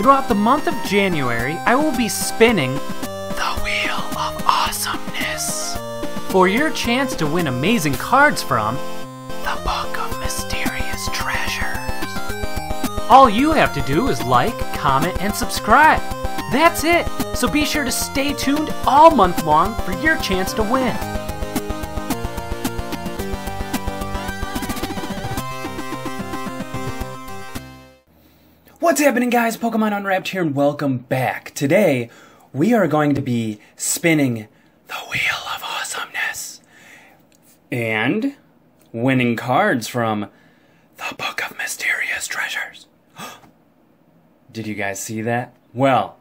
Throughout the month of January, I will be spinning the Wheel of Awesomeness for your chance to win amazing cards from the Book of Mysterious Treasures. All you have to do is like, comment, and subscribe. That's it, so be sure to stay tuned all month long for your chance to win. What's happening, guys? Pokemon Unwrapped here, and welcome back. Today, we are going to be spinning the Wheel of Awesomeness and winning cards from the Book of Mysterious Treasures. Did you guys see that? Well,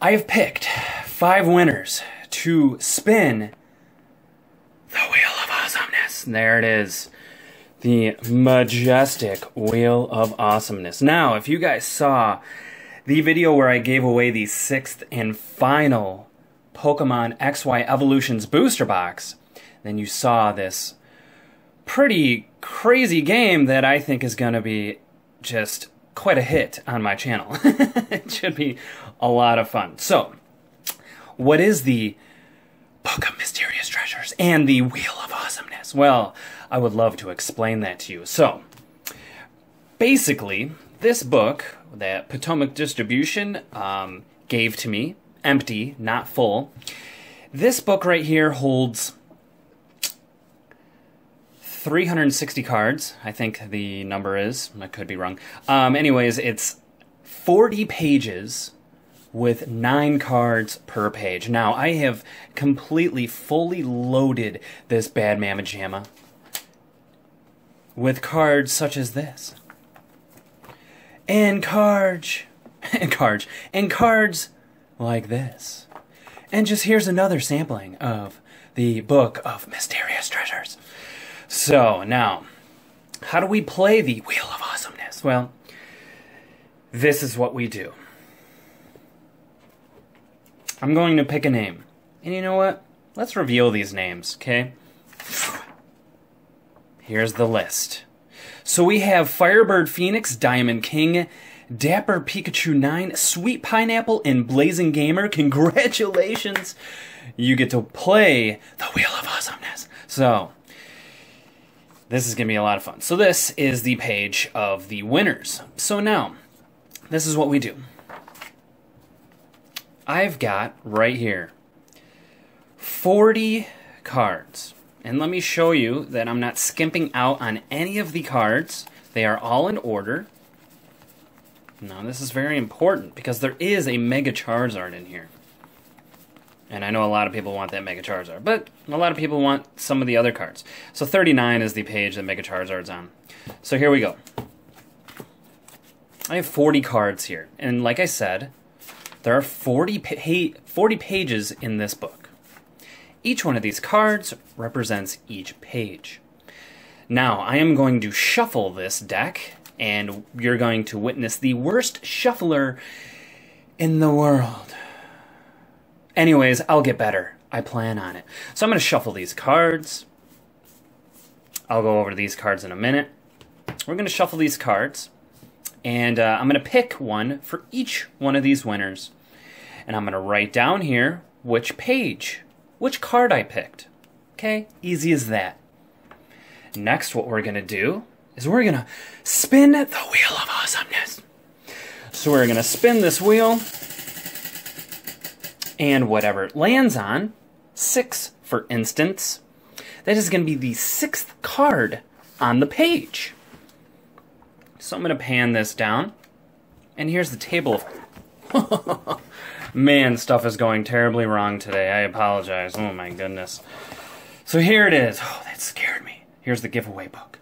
I have picked 5 winners to spin the Wheel of Awesomeness. There it is. The majestic Wheel of Awesomeness. Now, if you guys saw the video where I gave away the 6th and final Pokemon XY Evolutions booster box, then you saw this pretty crazy game that I think is going to be just quite a hit on my channel. It should be a lot of fun. So, what is the Book of Mysterious Treasures and the Wheel of Awesomeness? Well, I would love to explain that to you. So, basically, this book that Potomac Distribution gave to me, empty, not full, this book right here holds 360 cards, I think the number is. I could be wrong. Anyways, it's 40 pages with 9 cards per page. Now, I have completely, fully loaded this bad mamma jamma with cards such as this. And cards like this. And just here's another sampling of the Book of Mysterious Treasures. So, now, how do we play the Wheel of Awesomeness? Well, this is what we do. I'm going to pick a name. And you know what? Let's reveal these names, okay? Here's the list. So we have Firebird Phoenix, Diamond King, Dapper Pikachu 9, Sweet Pineapple, and Blazing Gamer. Congratulations! You get to play the Wheel of Awesomeness. So, this is going to be a lot of fun. So this is the page of the winners. So now, this is what we do. I've got right here 40 cards, and let me show you that I'm not skimping out on any of the cards. They are all in order. Now, this is very important because there is a Mega Charizard in here, and I know a lot of people want that Mega Charizard, but a lot of people want some of the other cards. So 39 is the page that Mega Charizard's on. So here we go. I have 40 cards here, and like I said, there are 40 pages in this book. Each one of these cards represents each page. Now, I am going to shuffle this deck, and you're going to witness the worst shuffler in the world. Anyways, I'll get better. I plan on it. So I'm going to shuffle these cards. I'll go over these cards in a minute. We're going to shuffle these cards. And I'm going to pick one for each one of these winners. And I'm going to write down here which page, which card I picked. Okay, easy as that. Next, what we're going to do is we're going to spin the Wheel of Awesomeness. So we're going to spin this wheel. And whatever it lands on, 6 for instance, that is going to be the 6th card on the page. So I'm going to pan this down, and here's the table of... Man, stuff is going terribly wrong today. I apologize. Oh my goodness. So here it is. Oh, that scared me. Here's the giveaway book.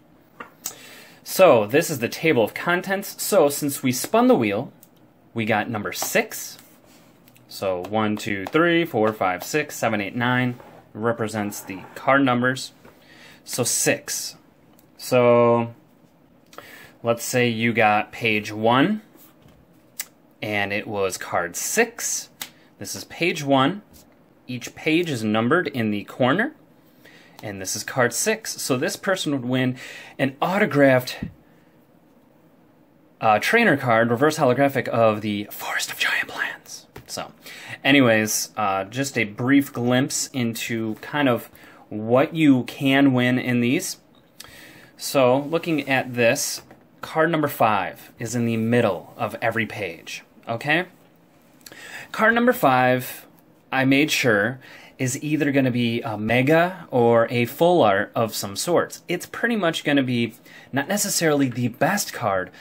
So this is the table of contents. So since we spun the wheel, we got number 6. So 1, 2, 3, 4, 5, 6, 7, 8, 9 represents the card numbers. So 6. So let's say you got page 1, and it was card 6. This is page 1. Each page is numbered in the corner, and this is card 6. So this person would win an autographed trainer card, reverse holographic of the Forest of Giant Plants. So anyways, just a brief glimpse into kind of what you can win in these. So looking at this, card number 5 is in the middle of every page, okay? Card number 5, I made sure, is either going to be a mega or a full art of some sorts. It's pretty much going to be not necessarily the best card,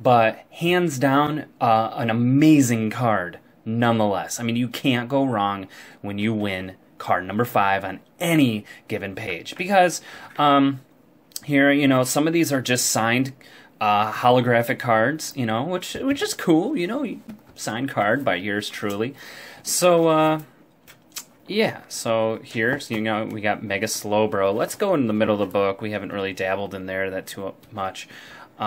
but hands down an amazing card nonetheless. I mean, you can't go wrong when you win card number 5 on any given page, because here, you know, some of these are just signed holographic cards, you know, which is cool, you know, signed card by yours truly. So yeah, so here, so you know, we got Mega Slowbro. Let's go in the middle of the book. We haven't really dabbled in there that too much. Full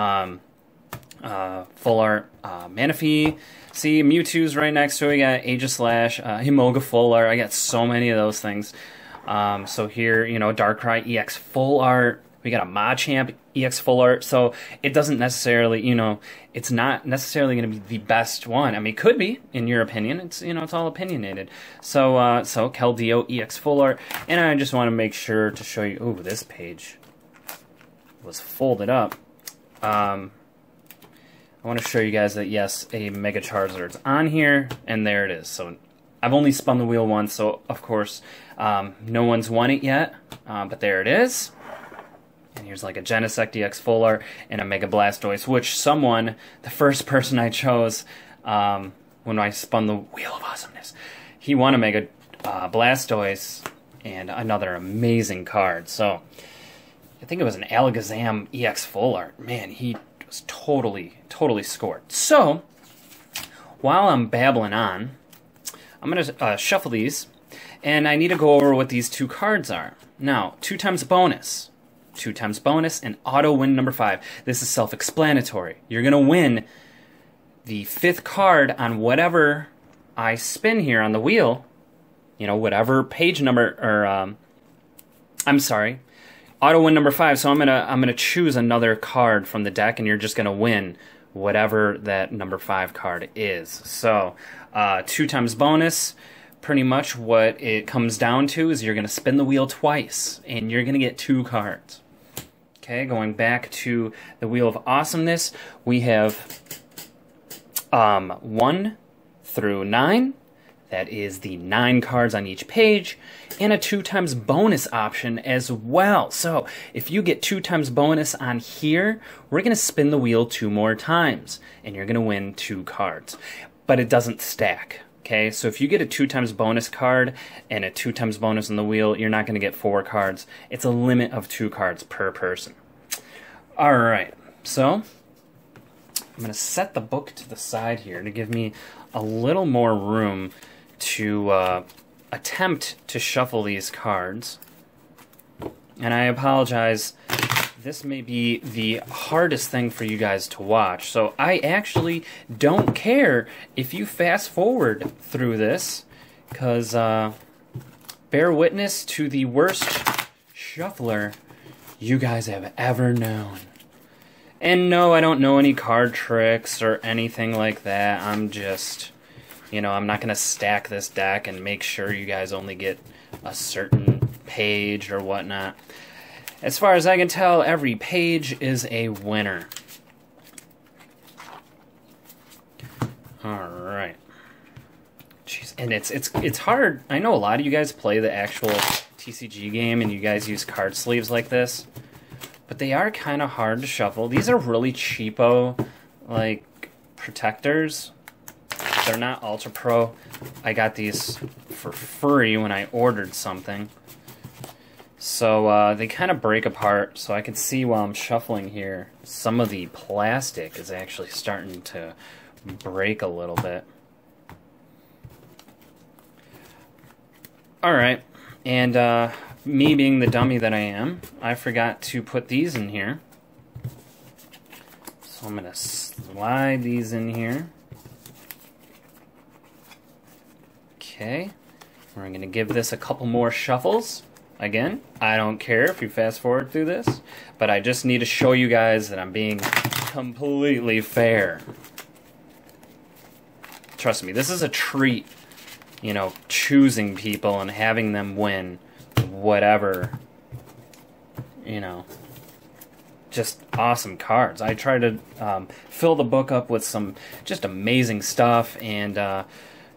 art Manaphy. See, Mewtwo's right next to it. We got Aegislash, Hemoga full art. I got so many of those things. So here, you know, Darkrai EX full art. We got a Machamp EX full art. So it doesn't necessarily, you know, it's not necessarily going to be the best one. I mean, it could be, in your opinion. It's, you know, it's all opinionated. So, so Keldeo EX full art. And I just want to make sure to show you, ooh, this page was folded up. I want to show you guys that, yes, a Mega Charizard's on here, and there it is. So I've only spun the wheel once, so of course no one's won it yet, but there it is. And here's like a Genesect EX full art and a Mega Blastoise, which someone, the first person I chose when I spun the Wheel of Awesomeness, he won a Mega Blastoise and another amazing card. So I think it was an Alakazam EX full art. Man, he was totally scored. So while I'm babbling on, I'm going to shuffle these, and I need to go over what these two cards are. Now, 2x bonus. 2x bonus and auto win number 5. This is self-explanatory. You're gonna win the 5th card on whatever I spin here on the wheel. You know, whatever page number, or I'm sorry, auto win number 5. So I'm gonna choose another card from the deck, and you're just gonna win whatever that number 5 card is. So 2x bonus. Pretty much what it comes down to is you're going to spin the wheel twice, and you're going to get 2 cards. Okay, going back to the Wheel of Awesomeness, we have 1 through 9. That is the 9 cards on each page, and a 2x bonus option as well. So if you get 2x bonus on here, we're going to spin the wheel 2 more times, and you're going to win 2 cards. But it doesn't stack. Okay, so if you get a 2x bonus card and a 2x bonus on the wheel, you're not going to get 4 cards. It's a limit of 2 cards per person. All right, so I'm going to set the book to the side here to give me a little more room to attempt to shuffle these cards. And I apologize, this may be the hardest thing for you guys to watch, so I actually don't care if you fast forward through this, because bear witness to the worst shuffler you guys have ever known. And no, I don't know any card tricks or anything like that. I'm just, you know, I'm not going to stack this deck and make sure you guys only get a certain page or whatnot. As far as I can tell, every page is a winner. All right. Jeez, and it's hard. I know a lot of you guys play the actual TCG game and you guys use card sleeves like this, but they are kind of hard to shuffle. These are really cheapo, like, protectors. They're not Ultra Pro. I got these for free when I ordered something. So they kind of break apart, so I can see while I'm shuffling here, some of the plastic is actually starting to break a little bit. All right, and me being the dummy that I am, I forgot to put these in here. So I'm gonna slide these in here. Okay, we're gonna give this a couple more shuffles. Again, I don't care if you fast forward through this, but I just need to show you guys that I'm being completely fair. Trust me, this is a treat, you know, choosing people and having them win whatever, you know, just awesome cards. I try to fill the book up with some just amazing stuff, and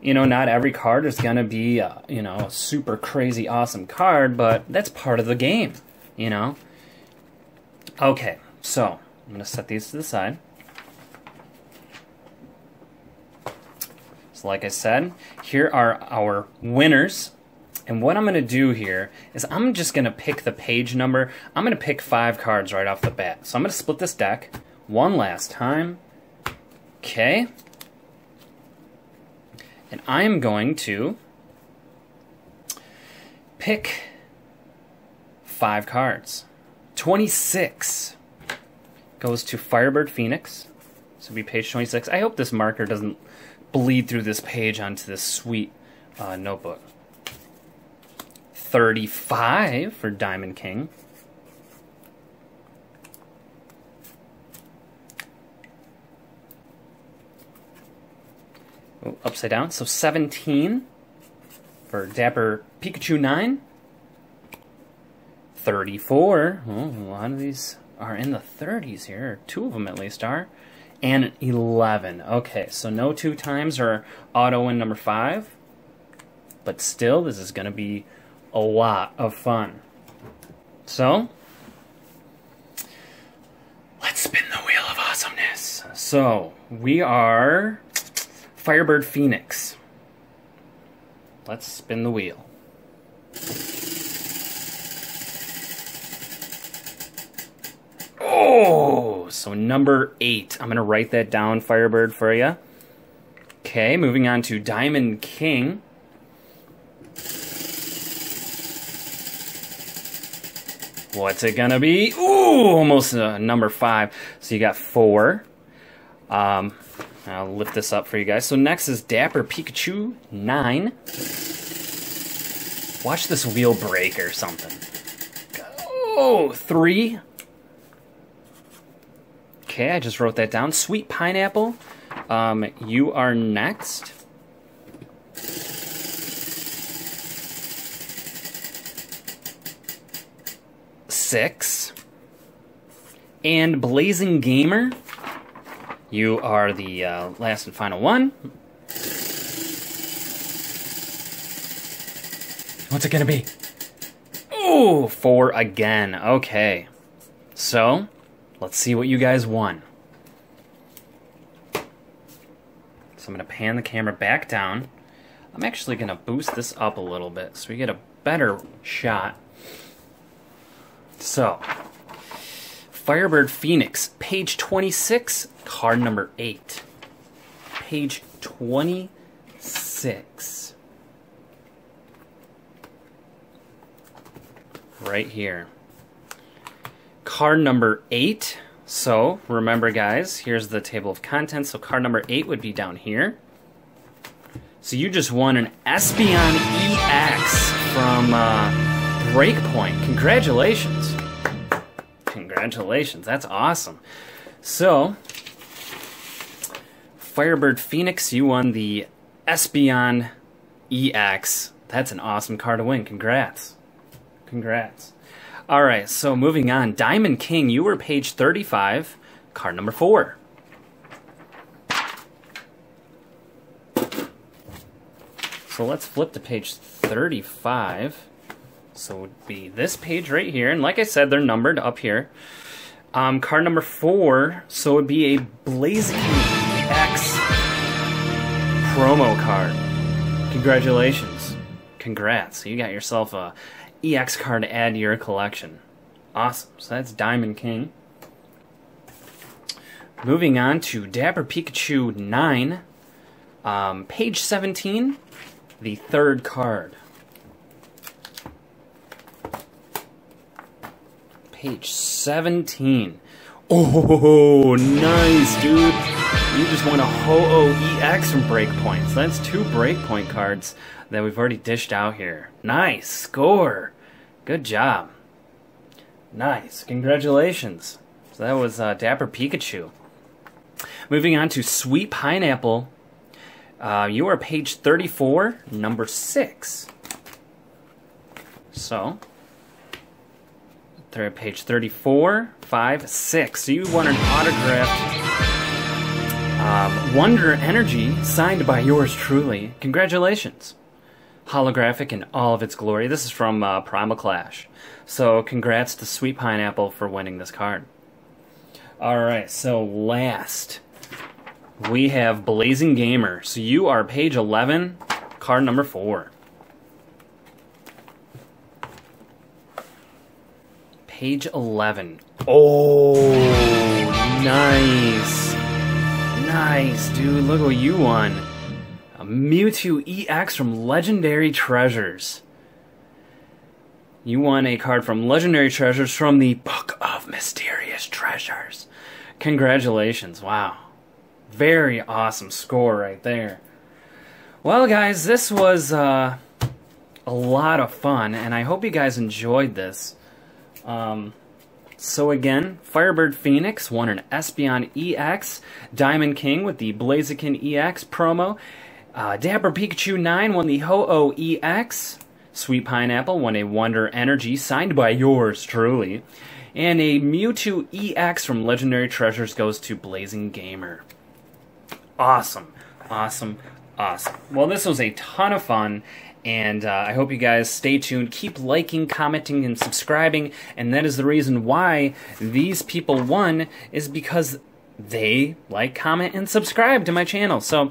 you know, not every card is gonna be you know, a super crazy awesome card, but that's part of the game, you know. Okay, so I'm gonna set these to the side. So like I said, here are our winners. And what I'm going to do here is I'm just going to pick the page number. I'm going to pick 5 cards right off the bat. So I'm going to split this deck one last time. Okay. And I'm going to pick 5 cards. 26 goes to Firebird Phoenix. So it'll be page 26. I hope this marker doesn't bleed through this page onto this sweet notebook. 35 for Diamond King. 17 for Dapper Pikachu 9. 34. Oh, a lot of these are in the 30s here. Or 2 of them at least are. And 11. Okay, so no 2 times or auto in number 5. But still, this is going to be a lot of fun. So, let's spin the Wheel of Awesomeness. So, we are Firebird Phoenix. Let's spin the wheel. Oh, so number 8. I'm going to write that down, Firebird, for you. Okay, moving on to Diamond King. What's it gonna be? Ooh, almost number 5. So you got 4. I'll lift this up for you guys. So next is Dapper Pikachu 9. Watch this wheel break or something. Oh, 3. Okay, I just wrote that down. Sweet Pineapple, you are next. Six. And Blazing Gamer, you are the last and final one. What's it gonna be? Ooh, 4 again. Okay, so let's see what you guys won. So I'm gonna pan the camera back down. I'm actually gonna boost this up a little bit so we get a better shot. So, Firebird Phoenix, page 26, card number 8. Page 26. Right here. Card number 8. So, remember guys, here's the table of contents. So card number 8 would be down here. So you just won an Espeon EX from Breakpoint. Congratulations. Congratulations. That's awesome. So, Firebird Phoenix, you won the Espeon EX. That's an awesome card to win. Congrats. Congrats. All right, so moving on. Diamond King, you were page 35, card number 4. So let's flip to page 35. So it would be this page right here, and like I said, they're numbered up here. Card number 4, so it would be a Blazing EX promo card. Congratulations. Congrats. You got yourself a EX card to add to your collection. Awesome. So that's Diamond King. Moving on to Dapper Pikachu 9, page 17, the 3rd card. Page 17. Oh, nice, dude. You just won a Ho-Oh EX from Breakpoint. So that's 2 Breakpoint cards that we've already dished out here. Nice score. Good job. Nice. Congratulations. So that was Dapper Pikachu. Moving on to Sweet Pineapple. You are page 34, number 6. So, they're at page 34, 5, 6. So you won an autographed Wonder Energy signed by yours truly. Congratulations. Holographic in all of its glory. This is from Primal Clash. So congrats to Sweet Pineapple for winning this card. Alright, so last, we have Blazing Gamer. So you are page 11, card number 4. Page 11. Oh, nice. Nice, dude. Look what you won. A Mewtwo EX from Legendary Treasures. You won a card from Legendary Treasures from the Book of Mysterious Treasures. Congratulations. Wow. Very awesome score right there. Well, guys, this was a lot of fun, and I hope you guys enjoyed this. So again, Firebird Phoenix won an Espeon EX, Diamond King with the Blaziken EX promo, Dapper Pikachu 9 won the Ho-Oh EX, Sweet Pineapple won a Wonder Energy signed by yours truly. And a Mewtwo EX from Legendary Treasures goes to Blazing Gamer. Awesome. Awesome. Awesome. Well, this was a ton of fun, and I hope you guys stay tuned. Keep liking, commenting, and subscribing, and that is the reason why these people won, is because they like, comment, and subscribe to my channel. So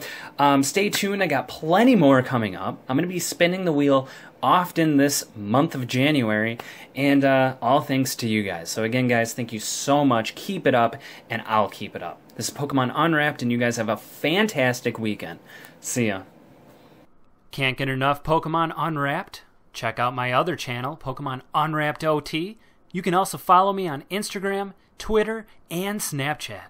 stay tuned. I got plenty more coming up. I'm going to be spinning the wheel often this month of January, and all thanks to you guys. So again, guys, thank you so much. Keep it up, and I'll keep it up. This is Pokemon Unwrapped, and you guys have a fantastic weekend. See ya. Can't get enough Pokemon Unwrapped? Check out my other channel, Pokemon Unwrapped OT. You can also follow me on Instagram, Twitter, and Snapchat.